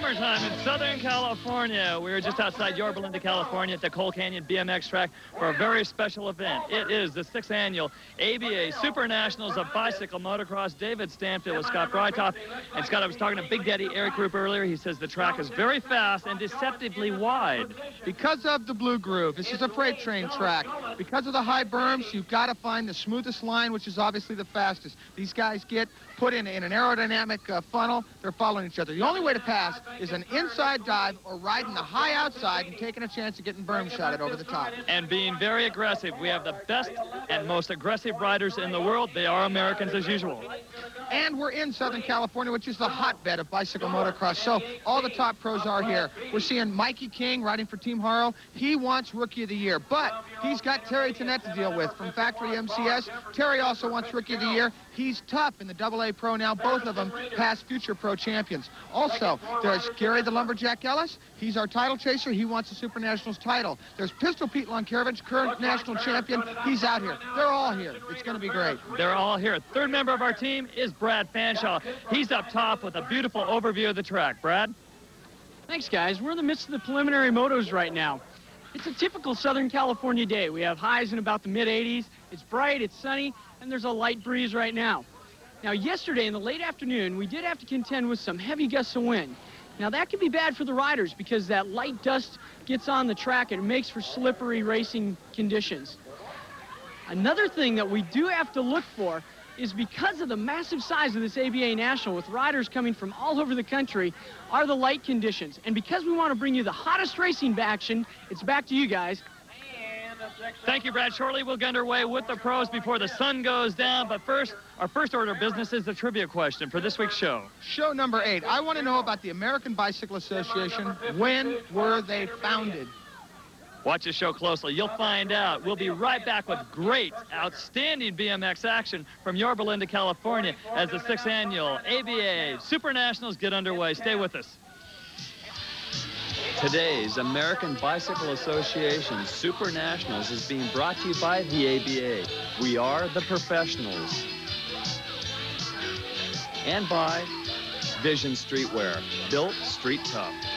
summertime in Southern California. We were just outside Yorba Linda, California at the Coal Canyon BMX track for a very special event. It is the 6th annual ABA Super Nationals of Bicycle Motocross. David Stanfield with Scott Breithaupt. And Scott, I was talking to Big Daddy Eric Group earlier. He says the track is very fast and deceptively wide. Because of the blue groove, this is a freight train track. Because of the high berms, you've got to find the smoothest line, which is obviously the fastest. These guys get put in an aerodynamic funnel. They're following each other. The only way to pass is an inside dive or riding the high outside and taking a chance of getting berm shotted over the top. And being very aggressive. We have the best and most aggressive riders in the world. They are Americans as usual. And we're in Southern California, which is the hotbed of bicycle motocross. So all the top pros are here. We're seeing Mikey King riding for Team Haro. He wants Rookie of the Year, but he's got Terry Tanette to deal with from Factory MCS. Terry also wants Rookie of the Year. He's tough in the AA Pro now. Both of them past future pro champions. Also, there's Gary the Lumberjack Ellis. He's our title chaser. He wants the Super Nationals title. There's Pistol Pete Lonkerovich, current national champion. He's out here. They're all here. It's going to be great. They're all here. Third member of our team is Brad Fanshaw. He's up top with a beautiful overview of the track. Brad? Thanks, guys. We're in the midst of the preliminary motos right now. It's a typical Southern California day. We have highs in about the mid-80s. It's bright, it's sunny, and there's a light breeze right now. Now, yesterday in the late afternoon, we did have to contend with some heavy gusts of wind. Now, that can be bad for the riders because that light dust gets on the track and it makes for slippery racing conditions. Another thing that we do have to look for is because of the massive size of this ABA National with riders coming from all over the country are the light conditions. And because we want to bring you the hottest racing action, it's back to you guys. Thank you, Brad. Shortly, we'll get underway with the pros before the sun goes down. But first, our first order of business is the trivia question for this week's show. Show number 8. I want to know about the American Bicycle Association. When were they founded? Watch the show closely. You'll find out. We'll be right back with great, outstanding BMX action from Yorba Linda, California, as the 6th annual ABA Super Nationals get underway. Stay with us. Today's American Bicycle Association Super Nationals is being brought to you by the ABA. We are the professionals. And by Vision Streetwear, built street tough.